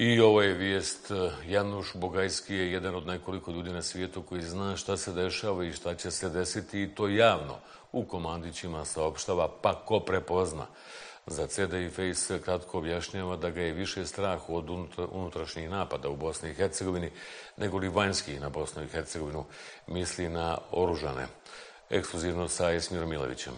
I ovo je vijest. Januš Bugajski je jedan od nekoliko ljudi na svijetu koji zna šta se dešava i šta će se desiti i to javno u komandićima saopštava, pa ko prepozna. Za CD i Face kratko objašnjava da ga je više strah od unutrašnjih napada u Bosni i Hercegovini nego li vanjskih na Bosnu i Hercegovinu, misli na oružane. Ekskluzivno sa Jasminom Miloševićem.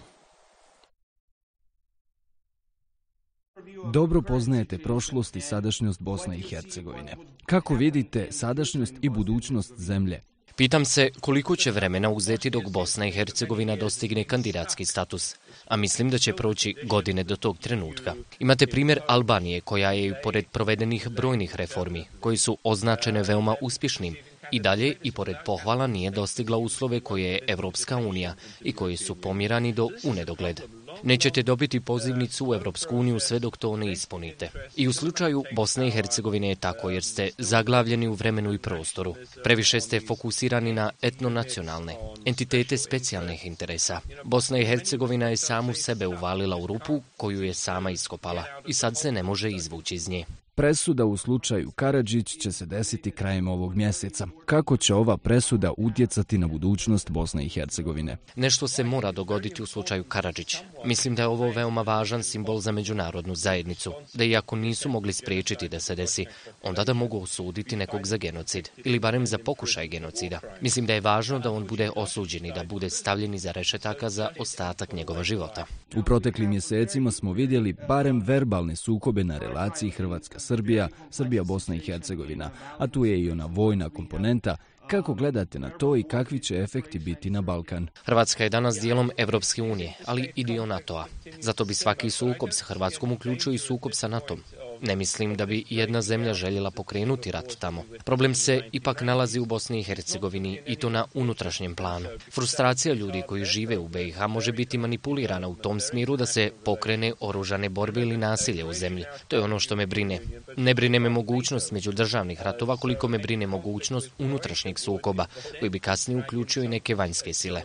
Dobro poznajete prošlost i sadašnjost Bosne i Hercegovine. Kako vidite sadašnjost i budućnost zemlje? Pitam se koliko će vremena uzeti dok Bosna i Hercegovina dostigne kandidatski status, a mislim da će proći godine do tog trenutka. Imate primjer Albanije koja je i pored provedenih brojnih reformi, koji su označene veoma uspješnim, i dalje i pored pohvala nije dostigla uslove koje je Evropska unija i koji su pomjerani do unedogled. Nećete dobiti pozivnicu u Evropsku uniju sve dok to ne ispunite. I u slučaju Bosne i Hercegovine je tako jer ste zaglavljeni u vremenu i prostoru. Previše ste fokusirani na etnonacionalne entitete specijalnih interesa. Bosna i Hercegovina je samu sebe uvalila u rupu koju je sama iskopala i sad se ne može izvući iz nje. Presuda u slučaju Karadžić će se desiti krajem ovog mjeseca. Kako će ova presuda utjecati na budućnost Bosne i Hercegovine? Nešto se mora dogoditi u slučaju Karadžić. Mislim da je ovo veoma važan simbol za međunarodnu zajednicu, da iako nisu mogli spriječiti da se desi, onda da mogu osuditi nekog za genocid ili barem za pokušaj genocida. Mislim da je važno da on bude osuđen i da bude stavljen iza rešetaka za ostatak njegova života. U proteklim mjesecima smo vidjeli barem verbalne sukobe na relaciji Hrvatska-Srbija, Srbija-Bosna i Hercegovina, a tu je i ona vojna komponenta. Kako gledate na to i kakvi će efekti biti na Balkan? Hrvatska je danas dijelom Evropske unije, ali i dio NATO-a. Zato bi svaki sukob s Hrvatskom uključio i sukob sa NATO-om. Ne mislim da bi jedna zemlja željela pokrenuti rat tamo. Problem se ipak nalazi u Bosni i Hercegovini i to na unutrašnjem planu. Frustracija ljudi koji žive u BiH može biti manipulirana u tom smjeru da se pokrene oružane borbe ili nasilje u zemlji. To je ono što me brine. Ne brine me mogućnost međudržavnih ratova koliko me brine mogućnost unutrašnjeg sukoba koji bi kasnije uključio i neke vanjske sile.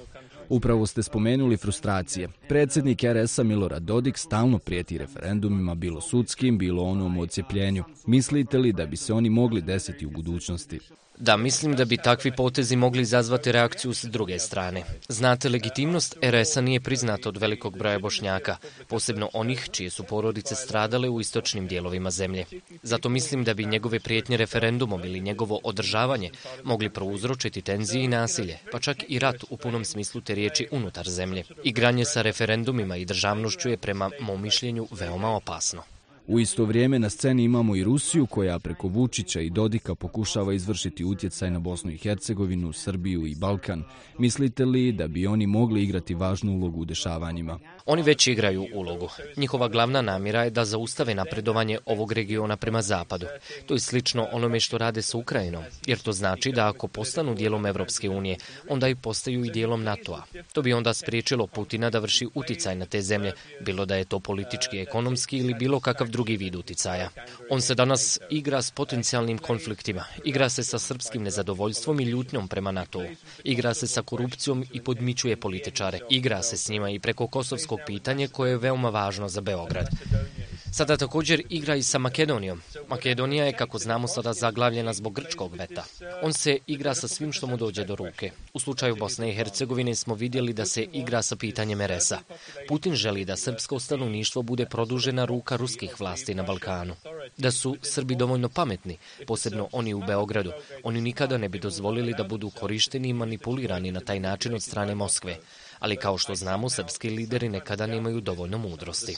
Upravo ste spomenuli frustracije. Predsjednik RS-a Milorad Dodik stalno prijeti referendumima, bilo sudskim, bilo onom o cijepljenju. Mislite li da bi se oni mogli desiti u budućnosti? Da, mislim da bi takvi potezi mogli izazvati reakciju s druge strane. Znate, legitimnost RS-a nije priznata od velikog broja Bošnjaka, posebno onih čije su porodice stradale u istočnim dijelovima zemlje. Zato mislim da bi njegove prijetnje referendumom ili njegovo održavanje mogli prouzročiti tenzije i nasilje, pa čak i rat u punom smislu te riječi unutar zemlje. Igranje sa referendumima i državnošću je prema mom mišljenju veoma opasno. U isto vrijeme na sceni imamo i Rusiju koja preko Vučića i Dodika pokušava izvršiti utjecaj na Bosnu i Hercegovinu, Srbiju i Balkan. Mislite li da bi oni mogli igrati važnu ulogu u dešavanjima? Oni već igraju ulogu. Njihova glavna namjera je da zaustave napredovanje ovog regiona prema zapadu. To je slično onome što rade sa Ukrajinom, jer to znači da ako postanu dijelom Evropske unije, onda i postaju i dijelom NATO-a. To bi onda spriječilo Putina da vrši uticaj na te zemlje, bilo da je to politički, ekonomski ili bilo kakav drugi vid uticaja. On se danas igra s potencijalnim konfliktima, igra se sa srpskim nezadovoljstvom i ljutnjom prema NATO-u, igra se sa korupcijom i podmićuje političare, igra se s njima i preko kosovskog pitanja koje je veoma važno za Beograd. Sada također igra i sa Makedonijom. Makedonija je, kako znamo, sada zaglavljena zbog grčkog veta. On se igra sa svim što mu dođe do ruke. U slučaju Bosne i Hercegovine smo vidjeli da se igra sa pitanjem RS-a. Putin želi da srpsko stanovništvo bude produžena ruka ruskih vlasti na Balkanu. Da su Srbi dovoljno pametni, posebno oni u Beogradu, oni nikada ne bi dozvolili da budu korišteni i manipulirani na taj način od strane Moskve. Ali kao što znamo, srpski lideri nekada nemaju dovoljno mudrosti.